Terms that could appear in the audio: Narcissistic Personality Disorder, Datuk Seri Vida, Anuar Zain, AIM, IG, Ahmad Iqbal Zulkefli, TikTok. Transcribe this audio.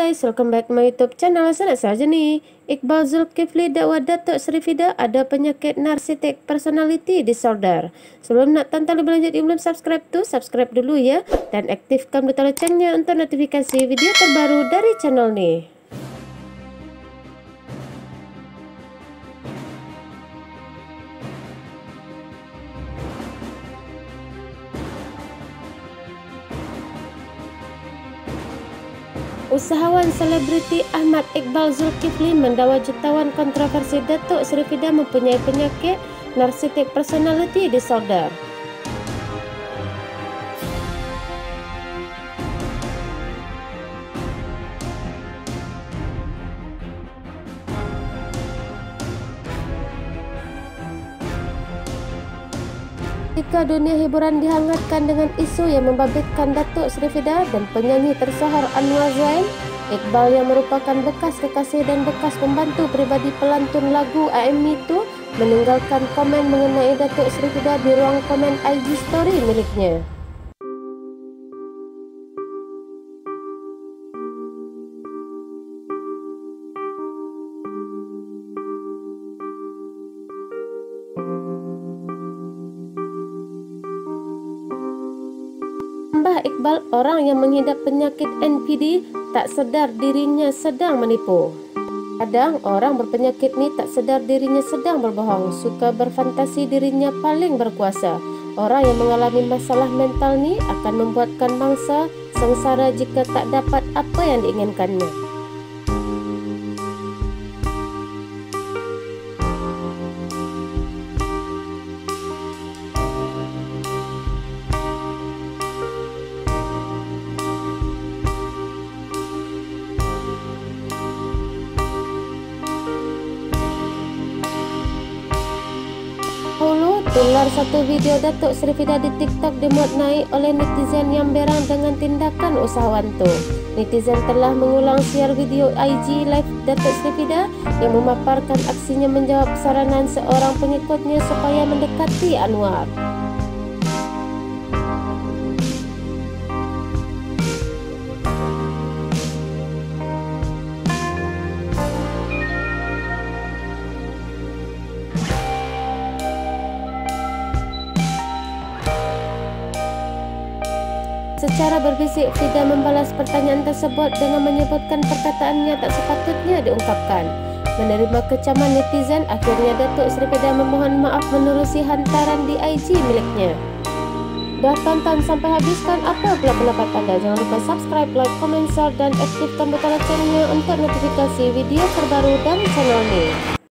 guys, welcome back my YouTube channel. Saya nih Iqbal Zulkefli, dakwa Datuk Seri Vida ada penyakit Narcissistic Personality Disorder. Sebelum nak tonton lebih lanjut yang belum subscribe tuh, subscribe dulu ya, dan aktifkan butang loncengnya untuk notifikasi video terbaru dari channel nih. Usahawan selebriti Ahmad Iqbal Zulkefli mendakwa jutawan kontroversi Datuk Seri Vida mempunyai penyakit Narcissistic Personality Disorder. Ketika dunia hiburan dihangatkan dengan isu yang membabitkan Datuk Seri Vida dan penyanyi tersohor Anuar Zain, Iqbal yang merupakan bekas kekasih dan bekas pembantu pribadi pelantun lagu AIM itu meninggalkan komen mengenai Datuk Seri Vida di ruang komen IG story miliknya. Iqbal, orang yang mengidap penyakit NPD tak sedar dirinya sedang menipu. Kadang orang berpenyakit ini tak sedar dirinya sedang berbohong, suka berfantasi dirinya paling berkuasa. Orang yang mengalami masalah mental ini akan membuatkan mangsa sengsara jika tak dapat apa yang diinginkannya. Ular satu video Datuk Seri Vida di TikTok dimuat naik oleh netizen yang berang dengan tindakan usahawan itu. Netizen telah mengulang siar video IG live Datuk Seri Vida yang memaparkan aksinya menjawab saranan seorang pengikutnya supaya mendekati Anuar. Secara berbisik, Vida membalas pertanyaan tersebut dengan menyebutkan perkataannya tak sepatutnya diungkapkan. Menerima kecaman netizen, akhirnya Datuk Seri Vida memohon maaf menerusi hantaran di IG miliknya. Dah tonton sampai habiskan, apa pula pendapat anda? Jangan lupa subscribe, like, komen, share, dan aktifkan butang loncengnya untuk notifikasi video terbaru dari channel ini.